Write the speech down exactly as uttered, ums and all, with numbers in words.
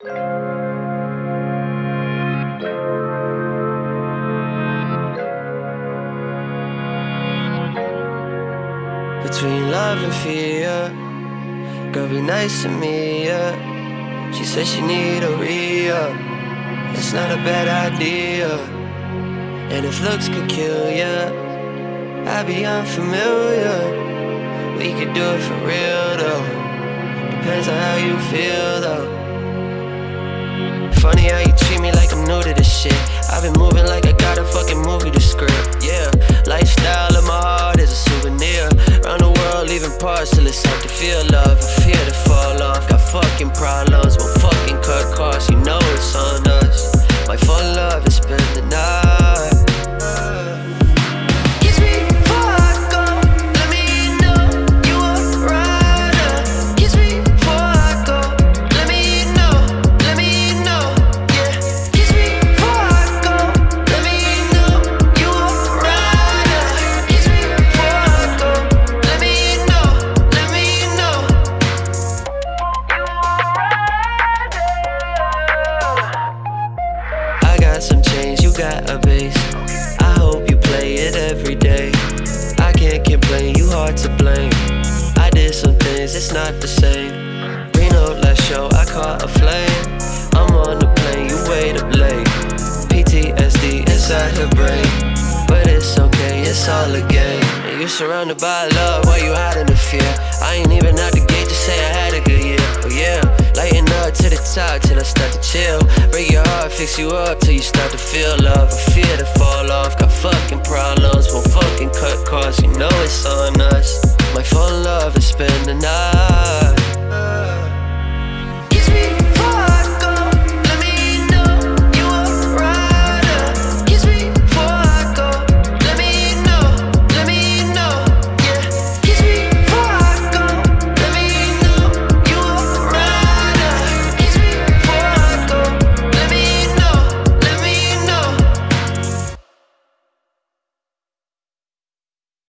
Between love and fear, girl, be nice to me, yeah. She said she need a re-up. It's not a bad idea. And if looks could kill ya, I'd be unfamiliar. We could do it for real though. Depends on how you feel though. Funny how you treat me like I'm new to this shit. I've been moving like I got a fucking movie to script, yeah. Lifestyle of my heart is a souvenir. Round the world leaving parts till it's hard to feel love. I fear to fall off, got fucking problems. Won't fucking cut costs, you know it's on us. Might fall in love and spend the night. It's not the same. Reno last show, I caught a flame. I'm on the plane, you wait up late. P T S D inside her brain, but it's okay, it's all a game. And you're surrounded by love while you hiding the fear. I ain't even out the gate to say I had a good year. Oh yeah, lighten up to the top till I start to chill. Break your heart, fix you up till you start to feel love. I fear to fall off, got fucking problems. Won't fucking cut costs, you know it's on us. Might fall in love and spend the night. Kiss me.